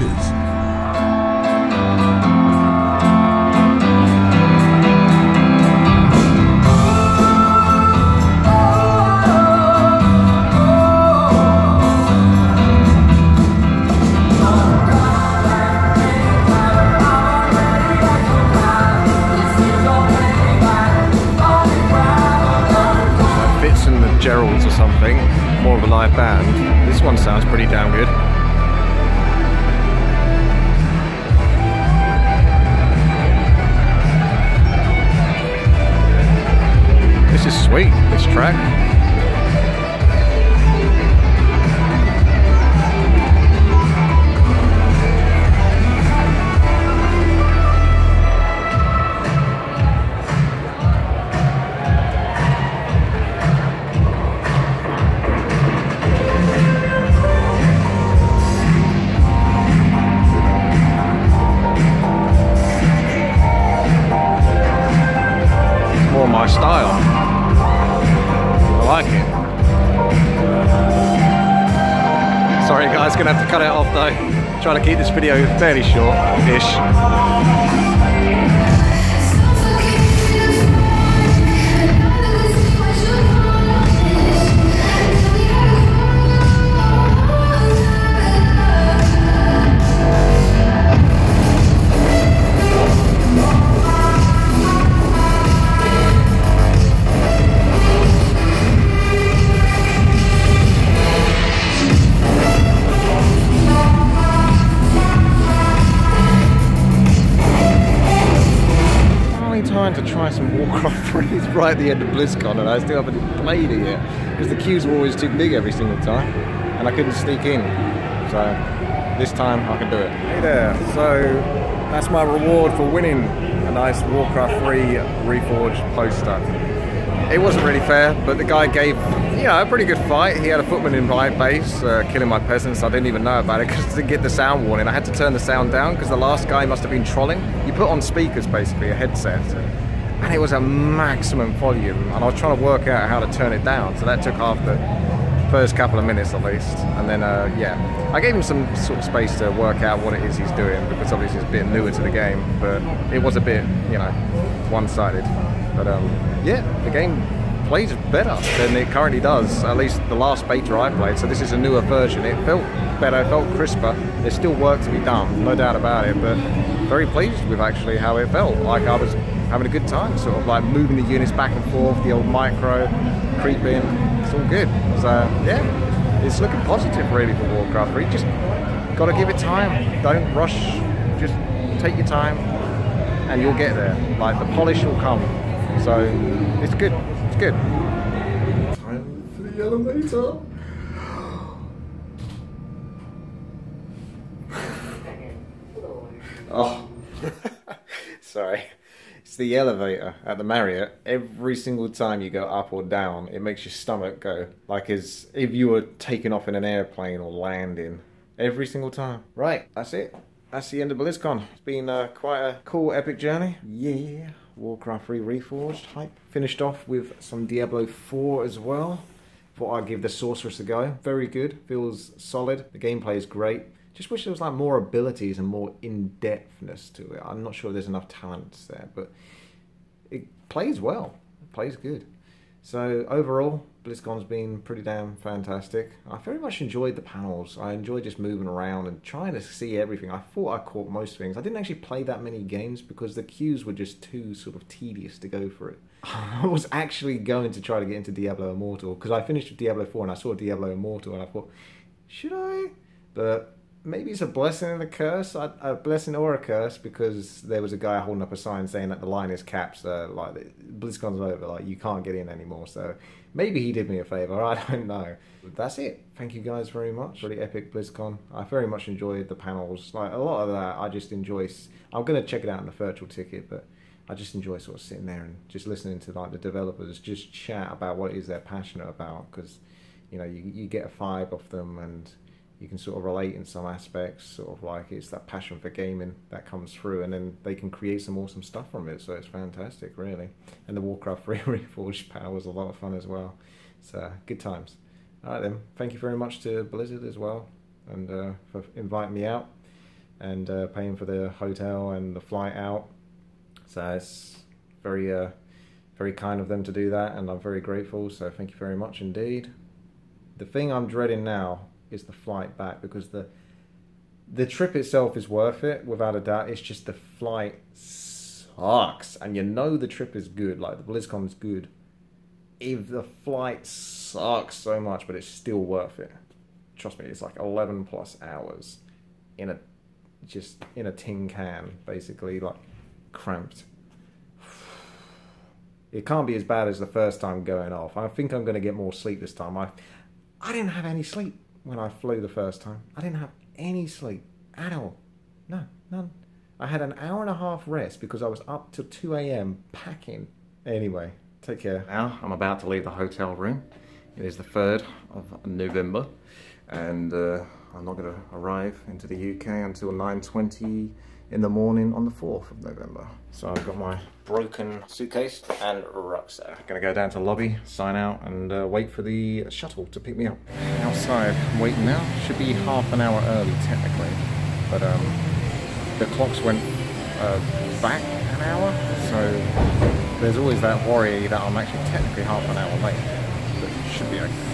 Adventures. Gerald's or something, more of a live band. This one sounds pretty damn good. This is sweet, this track. My style. I like it. Sorry guys, gonna have to cut it off though. I'm trying to keep this video fairly short-ish. Trying to try some Warcraft 3 right at the end of BlizzCon, and I still haven't played it yet because the queues were always too big every single time and I couldn't sneak in, so this time I can do it. Hey there, so that's my reward for winning a nice Warcraft 3 Reforged poster. It wasn't really fair, but the guy gave, you know, a pretty good fight. He had a footman in my base killing my peasants. I didn't even know about it because I didn't get the sound warning. I had to turn the sound down because the last guy must have been trolling. You put on speakers, basically, a headset, and it was a maximum volume, and I was trying to work out how to turn it down, so that took half the first couple of minutes at least. And then, yeah, I gave him some sort of space to work out what it is he's doing, because obviously he's a bit newer to the game, but it was a bit, you know, one-sided. But yeah, the game plays better than it currently does, at least the last beta I played, so this is a newer version. It felt better, it felt crisper. There's still work to be done, no doubt about it, but very pleased with actually how it felt. Like I was having a good time, sort of like moving the units back and forth, the old micro, creeping, it's all good. So yeah, it's looking positive really for Warcraft 3. Just gotta give it time, don't rush, just take your time and you'll get there. Like the polish will come. So it's good, it's good. Time for the elevator. Oh, sorry. It's the elevator at the Marriott. Every single time you go up or down, it makes your stomach go. Like as if you were taking off in an airplane or landing. Every single time. Right, that's it. That's the end of BlizzCon. It's been quite a cool, epic journey. Yeah. Warcraft 3 Reforged hype. Finished off with some Diablo 4 as well. Thought I'd give the Sorceress a go. Very good, feels solid, the gameplay is great. Just wish there was like more abilities and more in-depthness to it. I'm not sure there's enough talents there, but it plays well, it plays good. So overall, BlizzCon's been pretty damn fantastic. I very much enjoyed the panels. I enjoyed just moving around and trying to see everything. I thought I caught most things. I didn't actually play that many games because the queues were just too sort of tedious to go for it. I was actually going to try to get into Diablo Immortal because I finished with Diablo 4 and I saw Diablo Immortal and I thought, should I? But maybe it's a blessing and a curse, a blessing or a curse, because there was a guy holding up a sign saying that the line is capped, so like BlizzCon's over, like you can't get in anymore. So maybe he did me a favour, I don't know. But that's it. Thank you guys very much. Really epic BlizzCon. I very much enjoyed the panels. Like a lot of that, I just enjoy. I'm gonna check it out on the virtual ticket, but I just enjoy sort of sitting there and just listening to like the developers just chat about what it is they're passionate about, because you know you get a vibe off them and you can sort of relate in some aspects, sort of like it's that passion for gaming that comes through, and then they can create some awesome stuff from it, so it's fantastic, really. And the Warcraft 3 Reforged panel was a lot of fun as well, so good times. All right then, thank you very much to Blizzard as well, and for inviting me out. and paying for the hotel and the flight out. So it's very, very kind of them to do that, and I'm very grateful, so thank you very much indeed. The thing I'm dreading now is the flight back, because the trip itself is worth it, without a doubt. It's just the flight sucks. And you know the trip is good, like the BlizzCon is good. If the flight sucks so much, but it's still worth it. Trust me, it's like 11 plus hours in a, just in a tin can, basically, like cramped. It can't be as bad as the first time going off. I think I'm going to get more sleep this time. I didn't have any sleep when I flew the first time. I didn't have any sleep at all. No, none. I had an hour and a half rest because I was up till 2 AM packing. Anyway, take care. Now I'm about to leave the hotel room. It is the 3rd of November, and I'm not going to arrive into the UK until 9:20 in the morning on the 4th of November. So I've got my broken suitcase and rucksack. I'm gonna go down to the lobby, sign out, and wait for the shuttle to pick me up. Outside, I'm waiting now. Should be half an hour early, technically. But the clocks went back an hour, so there's always that worry that I'm actually technically half an hour late. But it should be okay.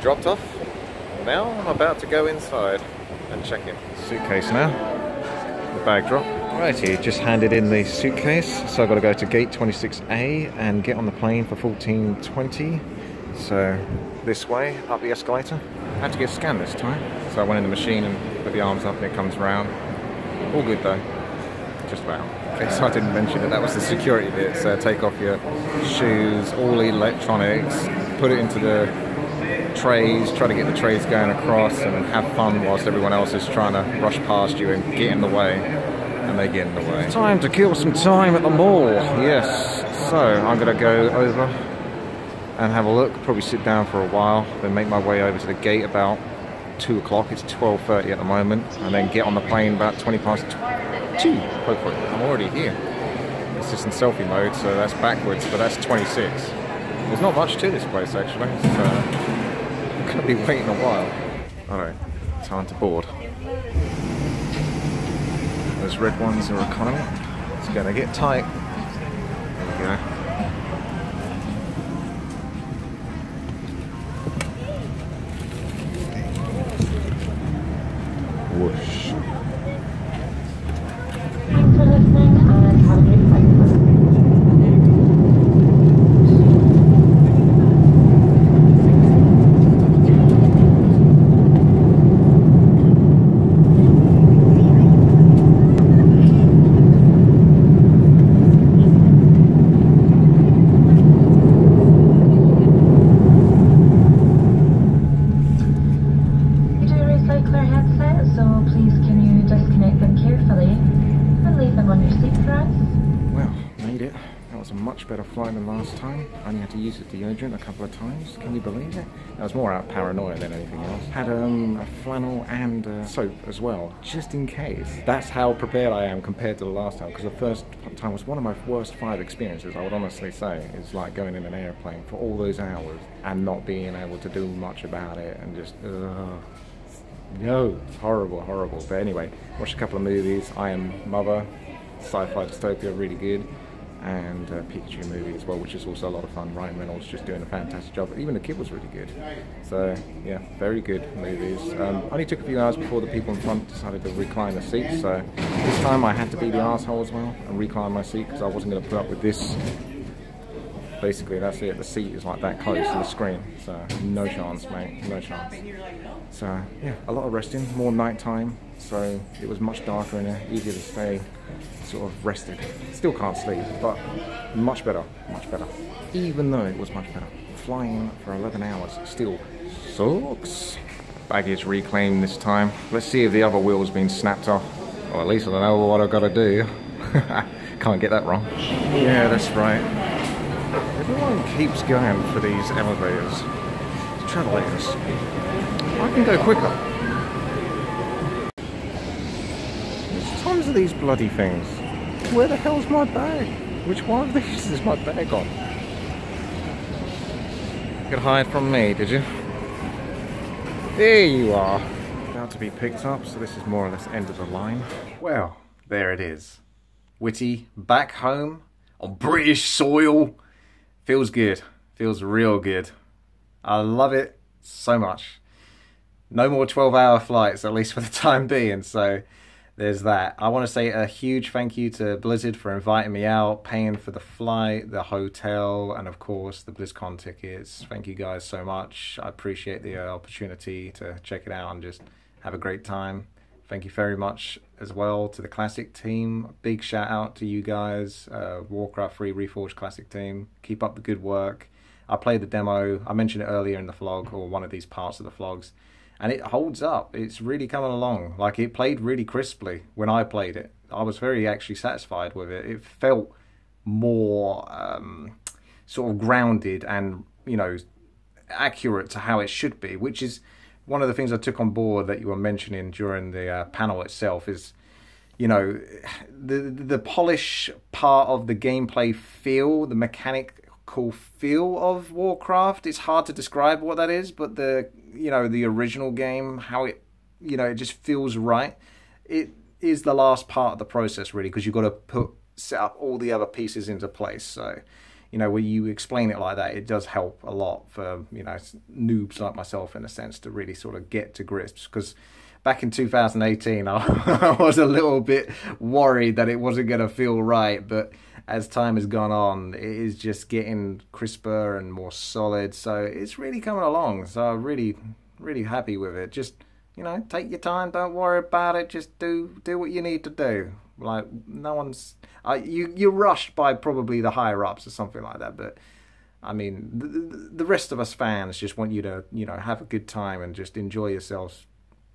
Dropped off. Now I'm about to go inside and check in. Suitcase now. The bag drop. Righty, just handed in the suitcase. So I've got to go to gate 26A and get on the plane for 14:20. So this way, up the escalator. I had to get scanned this time. So I went in the machine and put the arms up and it comes round. All good though. Just about. Okay, so I didn't mention that that was the security bit. So take off your shoes, all electronics, put it into the trays, try to get the trays going across and have fun whilst everyone else is trying to rush past you and get in the way, and they get in the way. It's time to kill some time at the mall, yes. So I'm going to go over and have a look, probably sit down for a while, then make my way over to the gate about 2 o'clock, it's 12:30 at the moment, and then get on the plane about 20 past 2, hopefully. I'm already here. It's just in selfie mode, so that's backwards, but that's 26. There's not much to this place actually, so I'll be waiting a while. Alright, time to board. Those red ones are economy. It's gonna get tight. There we go. Whoosh. Deodorant a couple of times, can you believe it? I was more out of paranoia than anything else. Had a flannel and soap as well, just in case. That's how prepared I am compared to the last time, because the first time was one of my worst 5 experiences, I would honestly say. It's like going in an airplane for all those hours and not being able to do much about it and just, no, it's horrible, horrible. But anyway, watched a couple of movies. I Am Mother, sci-fi dystopia, really good. And a Pikachu movie as well, which is also a lot of fun. Ryan Reynolds just doing a fantastic job. Even the kid was really good. So yeah, very good movies. Only took a few hours before the people in front decided to recline the seats. So this time I had to be the asshole as well and recline my seat because I wasn't going to put up with this. Basically, that's it. The seat is like that close to the screen. So no chance, mate. No chance. So yeah, a lot of resting, more nighttime. So it was much darker and easier to stay sort of rested. Still can't sleep, but much better, much better. Even though it was much better. Flying for 11 hours still sucks. Baggage reclaimed this time. Let's see if the other wheel's been snapped off Well, at least I know what I've got to do. Can't get that wrong. Yeah, that's right. Everyone keeps going for these elevators. Travelators. I can go quicker. There's tons of these bloody things. Where the hell's my bag? Which one of these is my bag on? You could hide from me, did you? There you are. About to be picked up, so this is more or less end of the line. Well, there it is. Witty, back home, on British soil. Feels good. Feels real good. I love it so much. No more 12-hour flights, at least for the time being, so there's that. I want to say a huge thank you to Blizzard for inviting me out, paying for the flight, the hotel, and of course the BlizzCon tickets. Thank you guys so much. I appreciate the opportunity to check it out and just have a great time. Thank you very much as well to the Classic team. Big shout out to you guys, Warcraft 3 Reforged Classic team. Keep up the good work. I played the demo, I mentioned it earlier in the vlog, or one of these parts of the vlogs, and it holds up. It's really coming along. Like, it played really crisply when I played it. I was very actually satisfied with it. It felt more sort of grounded and, you know, accurate to how it should be, which is one of the things I took on board that you were mentioning during the panel itself is, you know, the polish part of the gameplay feel, the mechanic cool feel of Warcraft. It's hard to describe what that is, but the, you know, the original game, how it, you know, it just feels right. It is the last part of the process really, because you've got to set up all the other pieces into place. So, you know, when you explain it like that, it does help a lot for, you know, noobs like myself in a sense to really sort of get to grips, because back in 2018 I was a little bit worried that it wasn't going to feel right, but as time has gone on, it is just getting crisper and more solid, so it's really coming along. So I'm really, really happy with it. Just, you know, take your time, don't worry about it, just do what you need to do. Like, no one's, you're rushed by probably the higher-ups or something like that, but I mean, the rest of us fans just want you to, you know, have a good time and just enjoy yourselves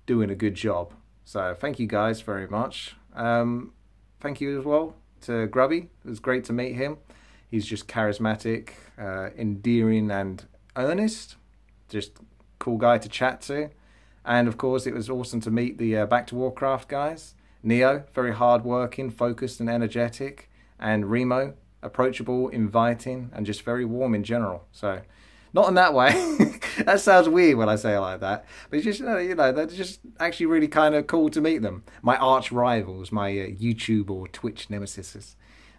doing a good job. So thank you guys very much. Thank you as well to Grubby. It was great to meet him. He's just charismatic, endearing and earnest, just cool guy to chat to. And of course it was awesome to meet the Back to Warcraft guys. Neo, very hard working, focused and energetic, and Remo, approachable, inviting and just very warm in general. So not in that way. That sounds weird when I say it like that. But it's just, you know, that's just actually really kind of cool to meet them. My arch rivals, my YouTube or Twitch nemesises.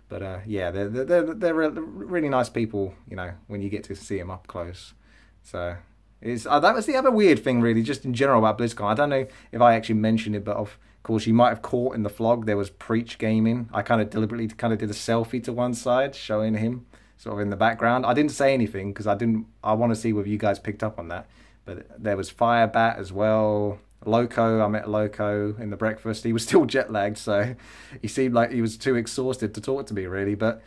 But yeah, they're really nice people, you know, when you get to see them up close. So it's, that was the other weird thing, really, just in general about BlizzCon. I don't know if I actually mentioned it, but of course you might have caught in the vlog, there was Preach Gaming. I kind of deliberately kind of did a selfie to one side, showing him sort of in the background. I didn't say anything because I want to see whether you guys picked up on that. But there was Firebat as well. Loco, I met Loco in the breakfast. He was still jet lagged, so he seemed like he was too exhausted to talk to me really. But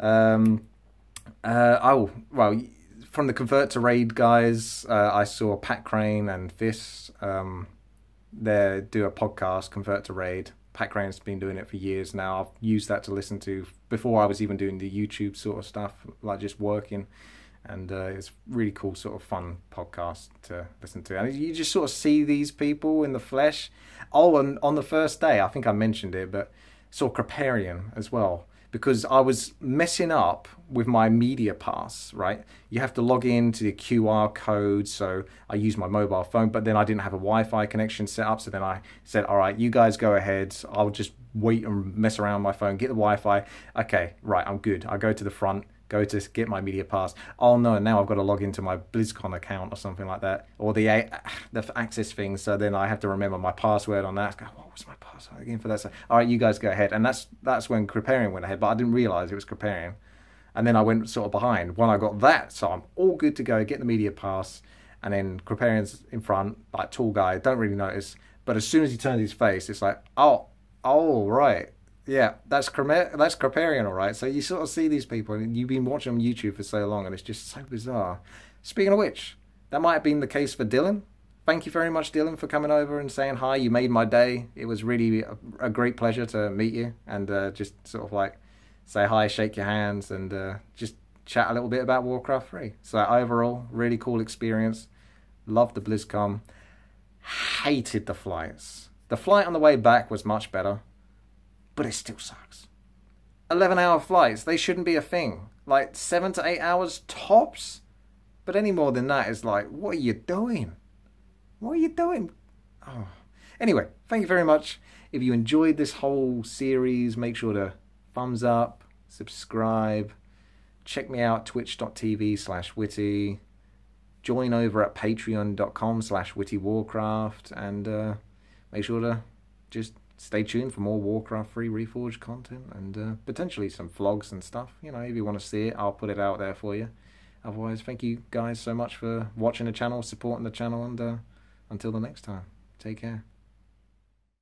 oh well, from the Convert to Raid guys, I saw Pat Crane and Fiss there do a podcast, Convert to Raid. Pat Crane's been doing it for years now. I've used that to listen to before I was even doing the YouTube sort of stuff, like just working. And it's really cool, sort of fun podcast to listen to. And you just sort of see these people in the flesh. Oh, and on the first day, I think I mentioned it, but saw Kripparrian as well, because I was messing up with my media pass, right? You have to log in to the QR code, so I used my mobile phone, but then I didn't have a Wi-Fi connection set up, so then I said, all right, you guys go ahead, I'll just wait and mess around with my phone, get the Wi-Fi. Okay, right, I'm good. I go to the front, go to get my media pass. Oh no, now I've got to log into my BlizzCon account or something like that, or the access thing, so then I have to remember my password on that. Go, what was my password again for that? So, all right, you guys go ahead. And that's when Kripparrian went ahead, but I didn't realise it was Kripparrian. And then I went sort of behind when I got that, so I'm all good to go, get the media pass, and then Kripparrian's in front, like tall guy, don't really notice, but as soon as he turns his face, it's like, oh, right. Yeah, that's Kripparrian, all right. So you sort of see these people, and you've been watching them on YouTube for so long, and it's just so bizarre. Speaking of which, that might have been the case for Dylan. Thank you very much, Dylan, for coming over and saying hi. You made my day. It was really a great pleasure to meet you and just sort of like say hi, shake your hands, and just chat a little bit about Warcraft 3. So overall, really cool experience. Loved the BlizzCon. Hated the flights. The flight on the way back was much better, but it still sucks. 11-hour flights, they shouldn't be a thing. Like 7 to 8 hours tops, but any more than that is like, what are you doing? What are you doing? Oh. Anyway, thank you very much. If you enjoyed this whole series, make sure to thumbs up, subscribe, check me out, twitch.tv/witty, join over at patreon.com/wittywarcraft, and make sure to just stay tuned for more Warcraft 3 Reforged content and potentially some vlogs and stuff. You know, if you want to see it, I'll put it out there for you. Otherwise, thank you guys so much for watching the channel, supporting the channel, and until the next time, take care.